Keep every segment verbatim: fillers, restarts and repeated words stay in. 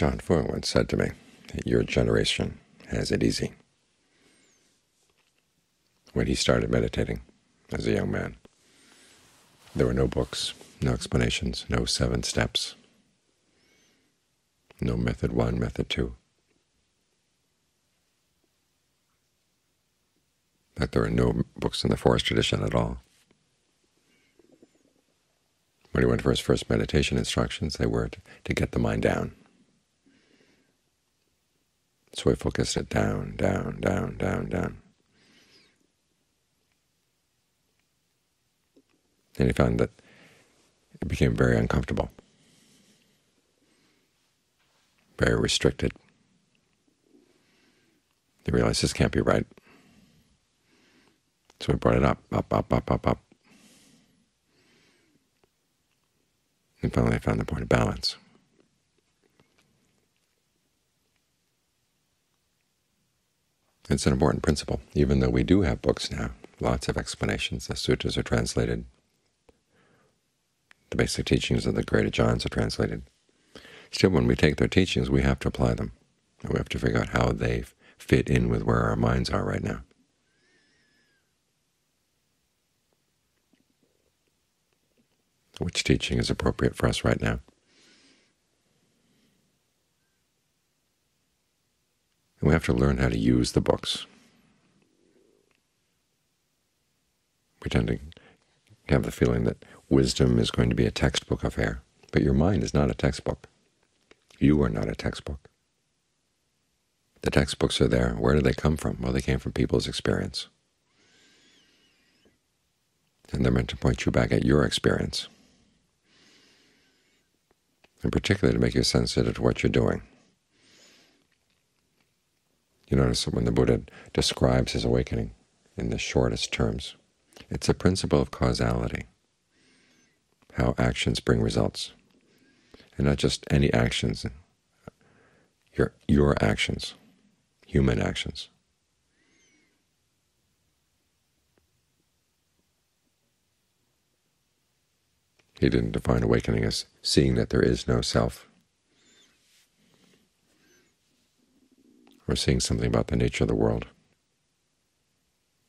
John Fu once said to me, "Your generation has it easy," when he started meditating as a young man. There were no books, no explanations, no seven steps, no method one, method two, that there are no books in the forest tradition at all. When he went for his first meditation instructions, they were to, to get the mind down. So he focused it down, down, down, down, down. And he found that it became very uncomfortable, very restricted. He realized this can't be right. So he brought it up, up, up, up, up, up. And finally I found the point of balance. It's an important principle. Even though we do have books now, lots of explanations, the suttas are translated, the basic teachings of the great Ajaans are translated, still when we take their teachings we have to apply them, and we have to figure out how they fit in with where our minds are right now. Which teaching is appropriate for us right now? And we have to learn how to use the books. We tend to have the feeling that wisdom is going to be a textbook affair, but your mind is not a textbook. You are not a textbook. The textbooks are there. Where do they come from? Well, they came from people's experience. And they're meant to point you back at your experience, and particularly to make you sensitive to what you're doing. You notice that when the Buddha describes his awakening in the shortest terms, it's a principle of causality, how actions bring results, and not just any actions, your, your actions, human actions. He didn't define awakening as seeing that there is no self, or seeing something about the nature of the world,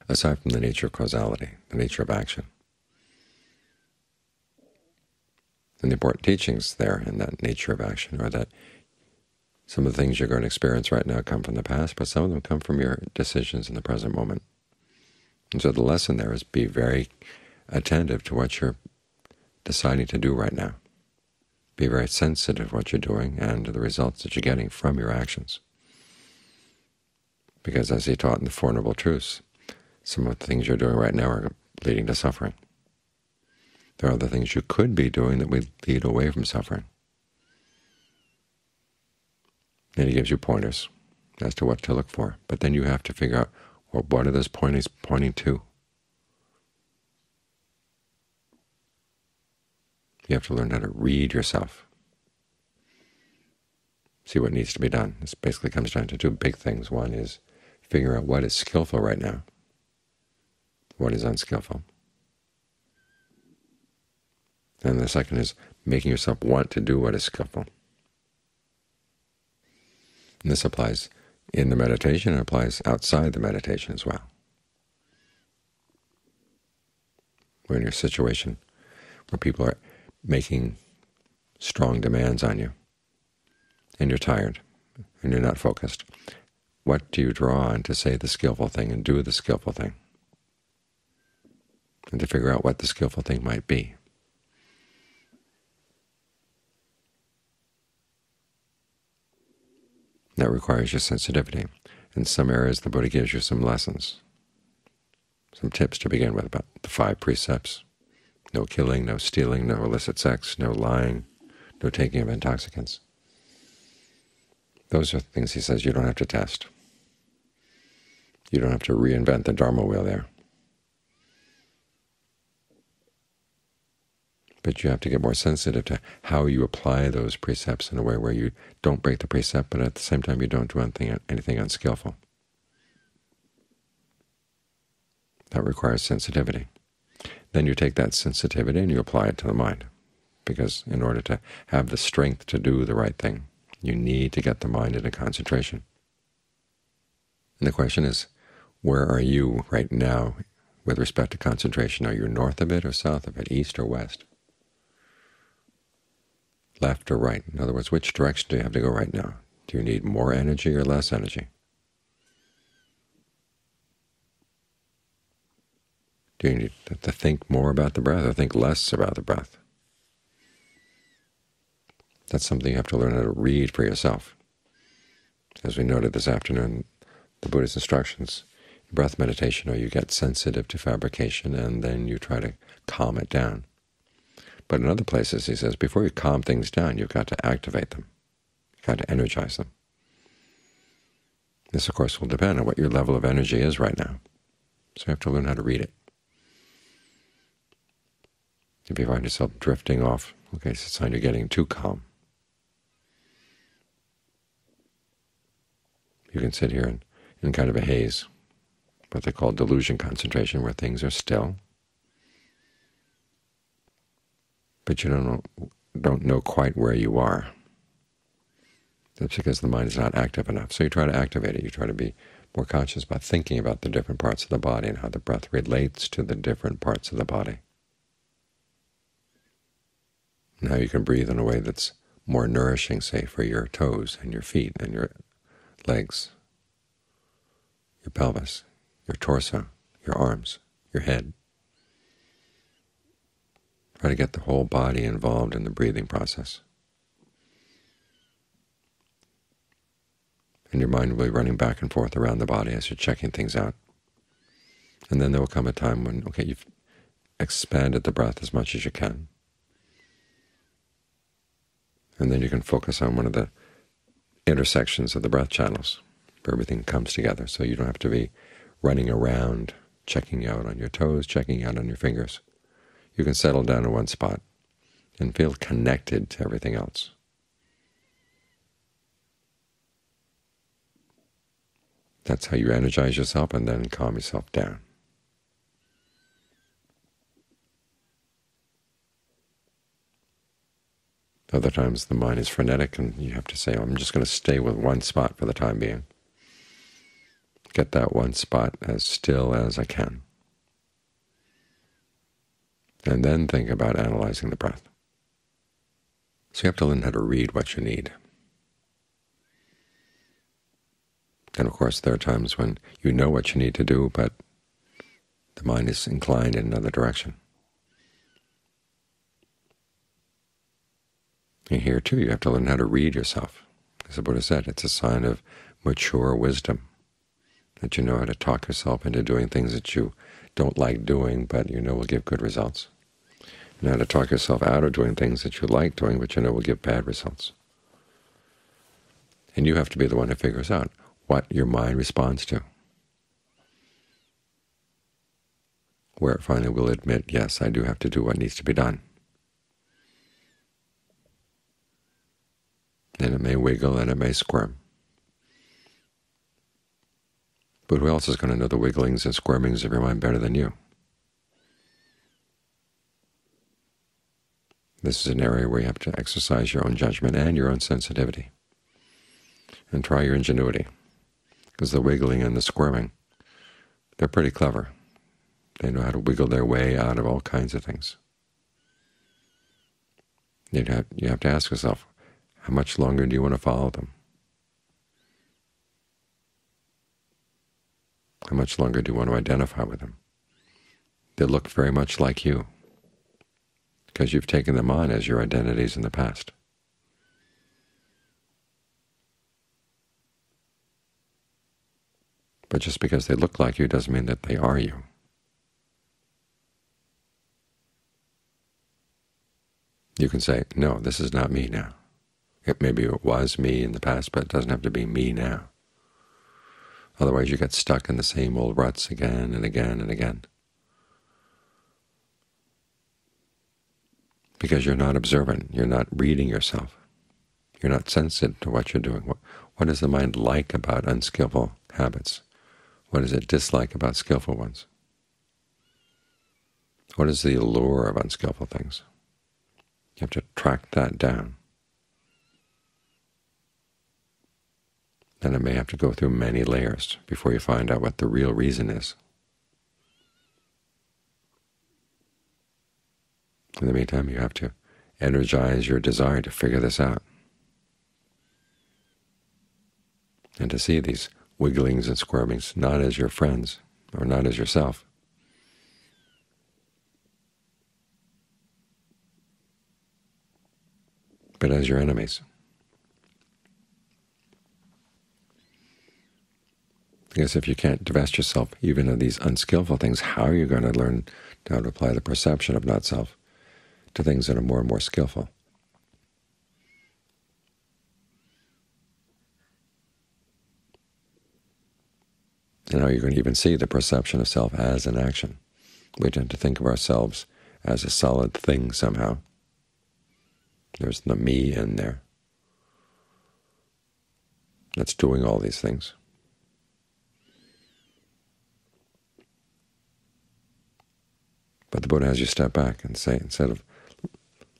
aside from the nature of causality, the nature of action. And the important teachings there in that nature of action are that some of the things you're going to experience right now come from the past, but some of them come from your decisions in the present moment. And so the lesson there is be very attentive to what you're deciding to do right now. Be very sensitive to what you're doing and to the results that you're getting from your actions. Because as he taught in the Four Noble Truths, some of the things you're doing right now are leading to suffering. There are other things you could be doing that would lead away from suffering. And he gives you pointers as to what to look for. But then you have to figure out, well, what are those pointers pointing to? You have to learn how to read yourself, see what needs to be done. This basically comes down to two big things. One is figure out what is skillful right now, what is unskillful. And the second is making yourself want to do what is skillful. And this applies in the meditation, it applies outside the meditation as well. When you're in a situation where people are making strong demands on you, and you're tired, and you're not focused, what do you draw on to say the skillful thing and do the skillful thing, and to figure out what the skillful thing might be? That requires your sensitivity. In some areas the Buddha gives you some lessons, some tips to begin with about the five precepts. No killing, no stealing, no illicit sex, no lying, no taking of intoxicants. Those are things he says you don't have to test. You don't have to reinvent the Dharma wheel there. But you have to get more sensitive to how you apply those precepts in a way where you don't break the precept, but at the same time you don't do anything, anything unskillful. That requires sensitivity. Then you take that sensitivity and you apply it to the mind, because in order to have the strength to do the right thing, You need to get the mind into concentration. And the question is, where are you right now with respect to concentration? Are you north of it or south of it, east or west, left or right? In other words, which direction do you have to go right now? Do you need more energy or less energy? Do you need to think more about the breath or think less about the breath? That's something you have to learn how to read for yourself. As we noted this afternoon, the Buddha's instructions in breath meditation are you get sensitive to fabrication and then you try to calm it down. But in other places, he says, before you calm things down, you've got to activate them. You've got to energize them. This, of course, will depend on what your level of energy is right now. So you have to learn how to read it. If you find yourself drifting off, okay, it's a sign you're getting too calm. You can sit here in, in kind of a haze, what they call delusion concentration, where things are still, but you don't know, don't know quite where you are. That's because the mind is not active enough. So you try to activate it. You try to be more conscious about thinking about the different parts of the body and how the breath relates to the different parts of the body. Now you can breathe in a way that's more nourishing, say, for your toes and your feet and your legs, your pelvis, your torso, your arms, your head. Try to get the whole body involved in the breathing process. And your mind will be running back and forth around the body as you're checking things out. And then there will come a time when, okay, you've expanded the breath as much as you can. And then you can focus on one of the intersections of the breath channels, where everything comes together, so you don't have to be running around, checking out on your toes, checking out on your fingers. You can settle down in one spot and feel connected to everything else. That's how you energize yourself and then calm yourself down. Other times the mind is frenetic and you have to say, oh, I'm just going to stay with one spot for the time being. Get that one spot as still as I can. And then think about analyzing the breath. So you have to learn how to read what you need. And of course there are times when you know what you need to do, but the mind is inclined in another direction. And here too you have to learn how to read yourself. As the Buddha said, it's a sign of mature wisdom that you know how to talk yourself into doing things that you don't like doing, but you know will give good results. And how to talk yourself out of doing things that you like doing, but you know will give bad results. And you have to be the one who figures out what your mind responds to, where it finally will admit, yes, I do have to do what needs to be done. And it may wiggle and it may squirm. But who else is going to know the wigglings and squirmings of your mind better than you? This is an area where you have to exercise your own judgment and your own sensitivity. And try your ingenuity, because the wiggling and the squirming, they're pretty clever. They know how to wiggle their way out of all kinds of things. You'd have, you have to ask yourself, how much longer do you want to follow them? How much longer do you want to identify with them? They look very much like you, because you've taken them on as your identities in the past. But just because they look like you doesn't mean that they are you. You can say, no, this is not me now. It maybe it was me in the past, but it doesn't have to be me now. Otherwise you get stuck in the same old ruts again and again and again, because you're not observant, you're not reading yourself, you're not sensitive to what you're doing. What, what does the mind like about unskillful habits? What does it dislike about skillful ones? What is the allure of unskillful things? You have to track that down. then it may have to go through many layers before you find out what the real reason is. In the meantime, you have to energize your desire to figure this out and to see these wigglings and squirmings not as your friends or not as yourself, but as your enemies. Because if you can't divest yourself even of these unskillful things, how are you going to learn how to apply the perception of not-self to things that are more and more skillful? And how are you going to even see the perception of self as an action? We tend to think of ourselves as a solid thing somehow. There's the me in there that's doing all these things. But the Buddha has you step back and say, instead of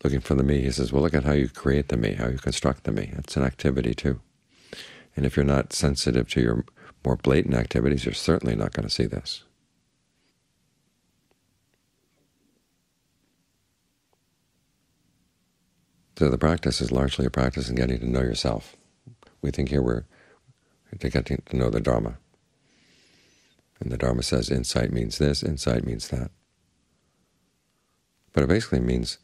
looking for the me, he says, well, look at how you create the me, how you construct the me. It's an activity, too. And if you're not sensitive to your more blatant activities, you're certainly not going to see this. So the practice is largely a practice in getting to know yourself. We think here we're to get to know the Dharma. And the Dharma says insight means this, insight means that. But it basically means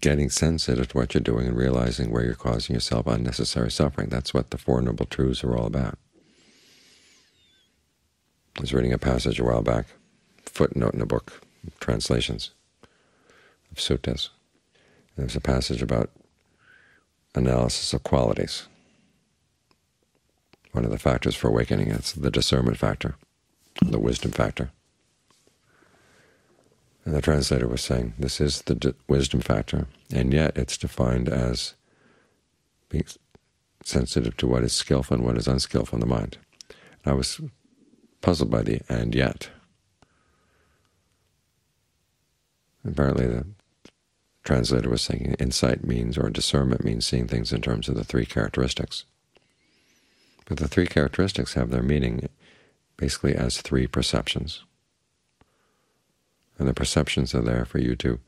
getting sensitive to what you're doing and realizing where you're causing yourself unnecessary suffering. That's what the Four Noble Truths are all about. I was reading a passage a while back, footnote in a book, translations of suttas. And there's a passage about analysis of qualities. One of the factors for awakening is the discernment factor, the wisdom factor. And the translator was saying, this is the wisdom factor, and yet it's defined as being sensitive to what is skillful and what is unskillful in the mind. And I was puzzled by the "and yet." Apparently the translator was saying insight means, or discernment means, seeing things in terms of the three characteristics. But the three characteristics have their meaning basically as three perceptions. And the perceptions are there for you to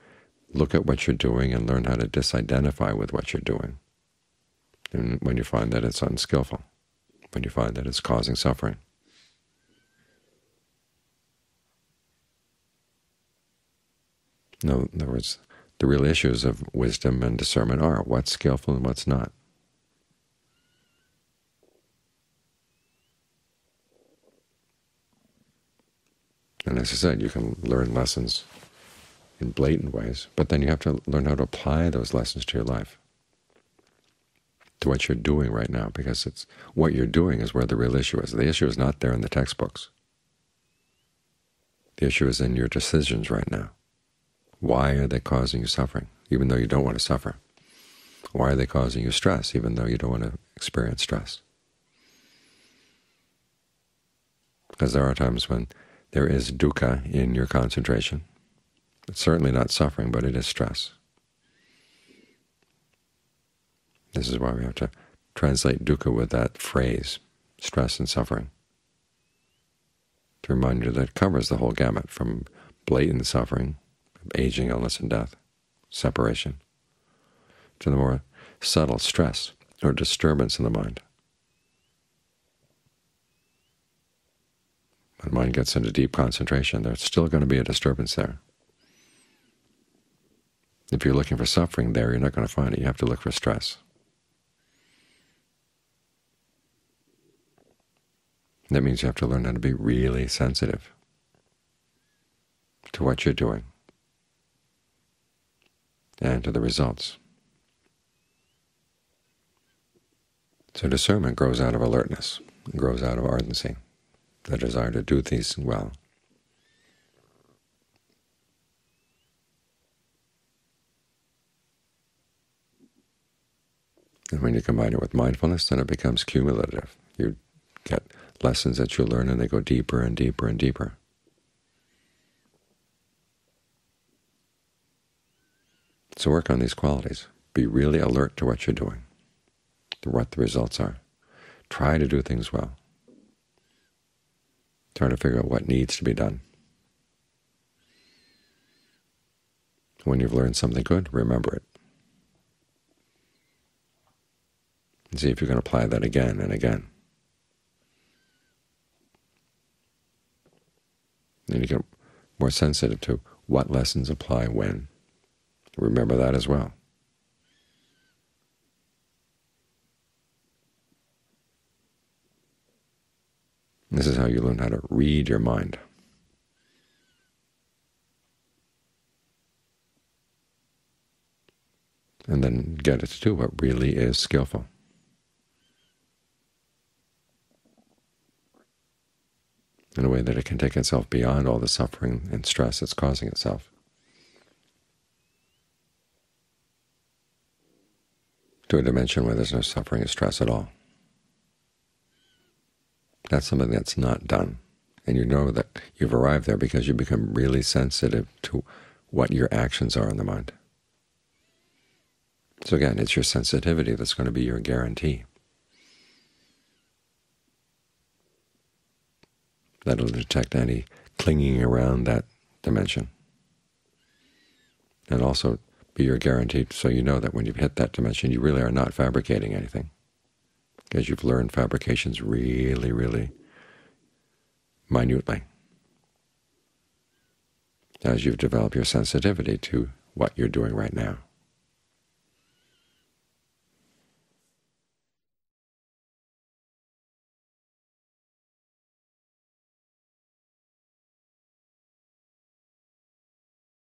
look at what you're doing and learn how to disidentify with what you're doing. And when you find that it's unskillful, when you find that it's causing suffering. In other words, the real issues of wisdom and discernment are what's skillful and what's not. And as I said, you can learn lessons in blatant ways, but then you have to learn how to apply those lessons to your life, to what you're doing right now, because it's what you're doing is where the real issue is. The issue is not there in the textbooks. The issue is in your decisions right now. Why are they causing you suffering, even though you don't want to suffer? Why are they causing you stress, even though you don't want to experience stress? Because there are times when there is dukkha in your concentration. It's certainly not suffering, but it is stress. This is why we have to translate dukkha with that phrase, stress and suffering, to remind you that it covers the whole gamut from blatant suffering, aging, illness, and death, separation, to the more subtle stress or disturbance in the mind. When mind gets into deep concentration, there's still going to be a disturbance there. If you're looking for suffering there, you're not going to find it. You have to look for stress. That means you have to learn how to be really sensitive to what you're doing and to the results. So discernment grows out of alertness, it grows out of ardency, the desire to do things well. And when you combine it with mindfulness, then it becomes cumulative. You get lessons that you learn, and they go deeper and deeper and deeper. So work on these qualities. Be really alert to what you're doing, to what the results are. try to do things well, try to figure out what needs to be done. When you've learned something good, remember it, and see if you can apply that again and again. Then you get more sensitive to what lessons apply when. Remember that as well. This is how you learn how to read your mind. And then get it to do what really is skillful. In a way that it can take itself beyond all the suffering and stress it's causing itself. To a dimension where there's no suffering and stress at all. That's something that's not done. And you know that you've arrived there because you become really sensitive to what your actions are in the mind. So again, it's your sensitivity that's going to be your guarantee. That'll detect any clinging around that dimension. And also be your guarantee so you know that when you've hit that dimension, you really are not fabricating anything, because you've learned fabrications really, really minutely as you've developed your sensitivity to what you're doing right now.